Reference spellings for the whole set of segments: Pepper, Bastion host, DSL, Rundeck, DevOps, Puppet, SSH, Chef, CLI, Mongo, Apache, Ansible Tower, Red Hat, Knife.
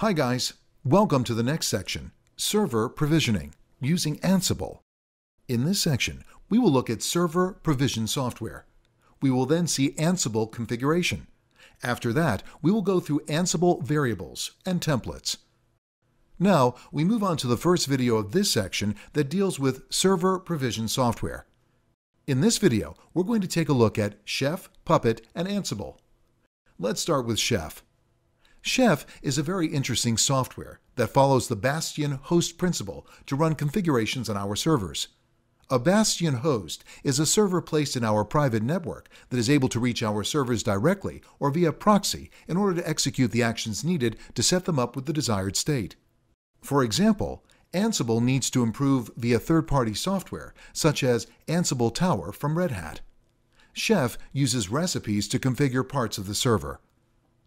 Hi guys, welcome to the next section, Server Provisioning, using Ansible. In this section, we will look at server provision software. We will then see Ansible configuration. After that, we will go through Ansible variables and templates. Now, we move on to the first video of this section that deals with server provision software. In this video, we're going to take a look at Chef, Puppet, and Ansible. Let's start with Chef. Chef is a very interesting software that follows the Bastion host principle to run configurations on our servers. A Bastion host is a server placed in our private network that is able to reach our servers directly or via proxy in order to execute the actions needed to set them up with the desired state. For example, Ansible needs to improve via third-party software, such as Ansible Tower from Red Hat. Chef uses recipes to configure parts of the server.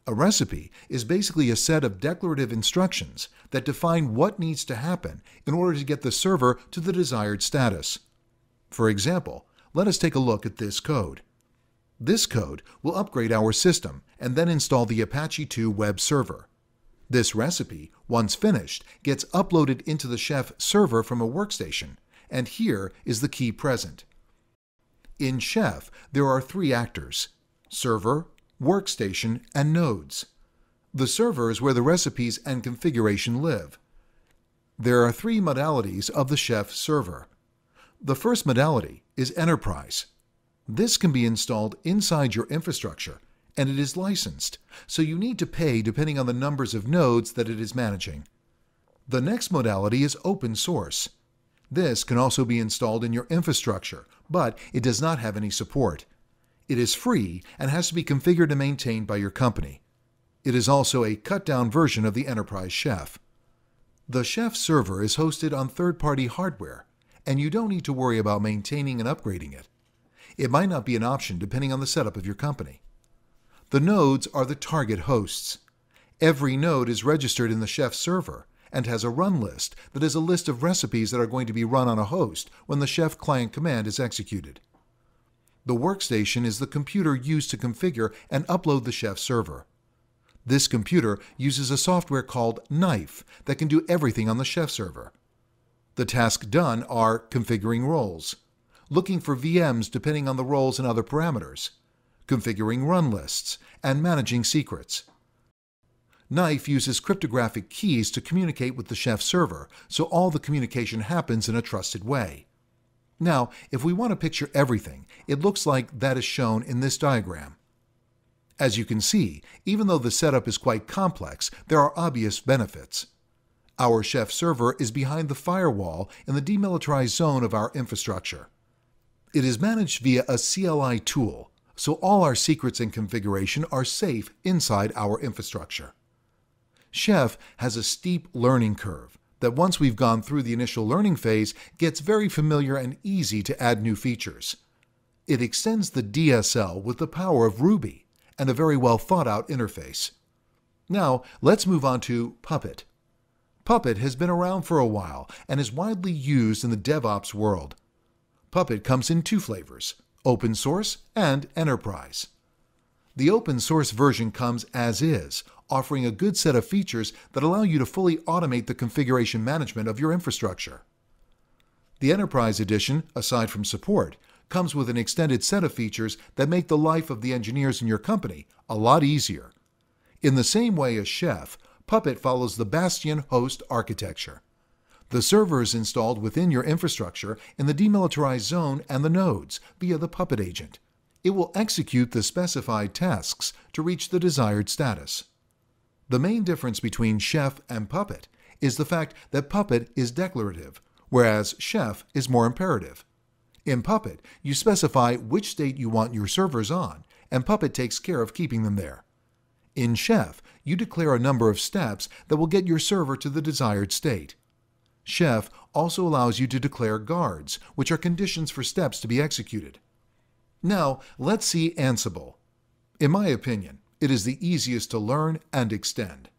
A recipe is basically a set of declarative instructions that define what needs to happen in order to get the server to the desired status. For example, let us take a look at this code. This code will upgrade our system and then install the Apache 2 web server. This recipe, once finished, gets uploaded into the Chef server from a workstation, and here is the key present. In Chef, there are three actors: server, workstation, and nodes. The server is where the recipes and configuration live. There are three modalities of the Chef server. The first modality is enterprise. This can be installed inside your infrastructure, and it is licensed, so you need to pay depending on the numbers of nodes that it is managing. The next modality is open source. This can also be installed in your infrastructure, but it does not have any support. It is free and has to be configured and maintained by your company. It is also a cut-down version of the Enterprise Chef. The Chef server is hosted on third-party hardware, and you don't need to worry about maintaining and upgrading it. It might not be an option depending on the setup of your company. The nodes are the target hosts. Every node is registered in the Chef server and has a run list that is a list of recipes that are going to be run on a host when the Chef client command is executed. The workstation is the computer used to configure and upload the Chef server. This computer uses a software called Knife that can do everything on the Chef server. The tasks done are configuring roles, looking for VMs depending on the roles and other parameters, configuring run lists, and managing secrets. Knife uses cryptographic keys to communicate with the Chef server, so all the communication happens in a trusted way. Now, if we want to picture everything, it looks like that is shown in this diagram. As you can see, even though the setup is quite complex, there are obvious benefits. Our Chef server is behind the firewall in the demilitarized zone of our infrastructure. It is managed via a CLI tool, so all our secrets and configuration are safe inside our infrastructure. Chef has a steep learning curve that once we've gone through the initial learning phase, gets very familiar and easy to add new features. It extends the DSL with the power of Ruby and a very well thought out interface. Now, let's move on to Puppet. Puppet has been around for a while and is widely used in the DevOps world. Puppet comes in two flavors, open source and enterprise. The open source version comes as is, offering a good set of features that allow you to fully automate the configuration management of your infrastructure. The Enterprise Edition, aside from support, comes with an extended set of features that make the life of the engineers in your company a lot easier. In the same way as Chef, Puppet follows the Bastion host architecture. The server is installed within your infrastructure in the demilitarized zone and the nodes via the Puppet agent. It will execute the specified tasks to reach the desired status. The main difference between Chef and Puppet is the fact that Puppet is declarative, whereas Chef is more imperative. In Puppet, you specify which state you want your servers on, and Puppet takes care of keeping them there. In Chef, you declare a number of steps that will get your server to the desired state. Chef also allows you to declare guards, which are conditions for steps to be executed. Now, let's see Ansible. In my opinion, it is the easiest to learn and extend.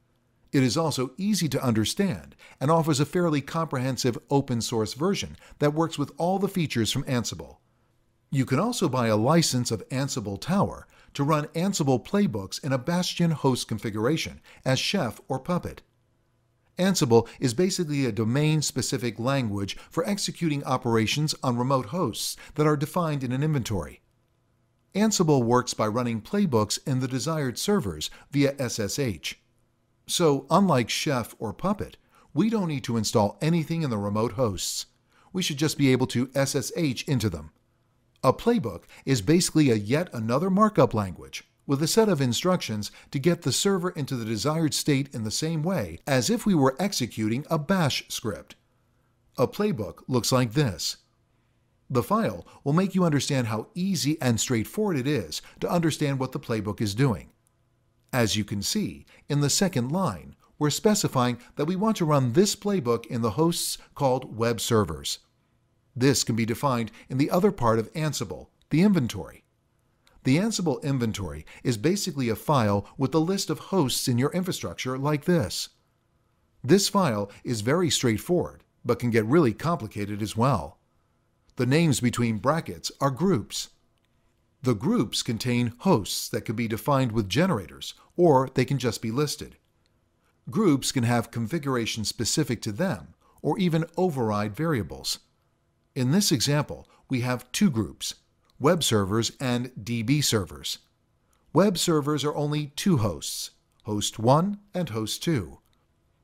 It is also easy to understand and offers a fairly comprehensive open source version that works with all the features from Ansible. You can also buy a license of Ansible Tower to run Ansible playbooks in a Bastion host configuration as Chef or Puppet. Ansible is basically a domain-specific language for executing operations on remote hosts that are defined in an inventory. Ansible works by running playbooks in the desired servers via SSH. So, unlike Chef or Puppet, we don't need to install anything in the remote hosts. We should just be able to SSH into them. A playbook is basically a yet another markup language with a set of instructions to get the server into the desired state in the same way as if we were executing a bash script. A playbook looks like this. The file will make you understand how easy and straightforward it is to understand what the playbook is doing. As you can see, in the second line, we're specifying that we want to run this playbook in the hosts called web servers. This can be defined in the other part of Ansible, the inventory. The Ansible inventory is basically a file with a list of hosts in your infrastructure like this. This file is very straightforward, but can get really complicated as well. The names between brackets are groups. The groups contain hosts that can be defined with generators, or they can just be listed. Groups can have configuration specific to them, or even override variables. In this example, we have two groups, web servers and DB servers. Web servers are only two hosts, host 1 and host 2.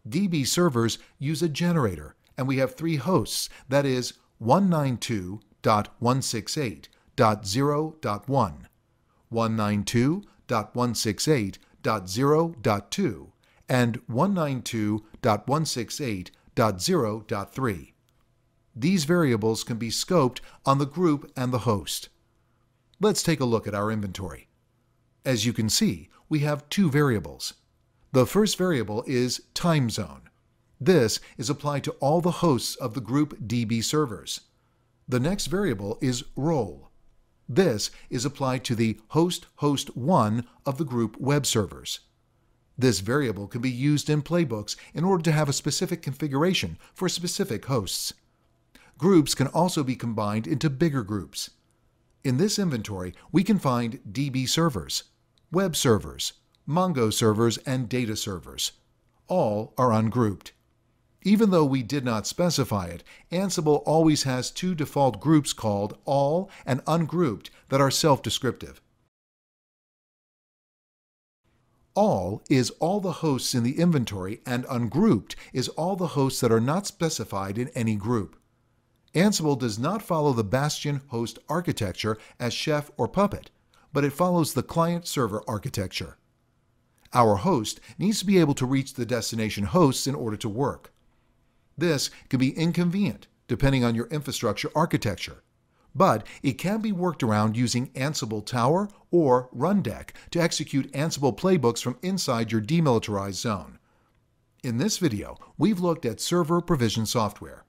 DB servers use a generator, and we have three hosts, that is, 192.168.0.1, 192.168.0.2, and 192.168.0.3. These variables can be scoped on the group and the host. Let's take a look at our inventory. As you can see, we have two variables. The first variable is time zone. This is applied to all the hosts of the group DB servers. The next variable is role. This is applied to the host 1 of the group web servers. This variable can be used in playbooks in order to have a specific configuration for specific hosts. Groups can also be combined into bigger groups. In this inventory, we can find DB servers, web servers, Mongo servers, and data servers. All are ungrouped. Even though we did not specify it, Ansible always has two default groups called all and ungrouped that are self-descriptive. All is all the hosts in the inventory, and ungrouped is all the hosts that are not specified in any group. Ansible does not follow the bastion host architecture as Chef or Puppet, but it follows the client-server architecture. Our host needs to be able to reach the destination hosts in order to work. This can be inconvenient depending on your infrastructure architecture, but it can be worked around using Ansible Tower or Rundeck to execute Ansible playbooks from inside your demilitarized zone. In this video, we've looked at server provision software.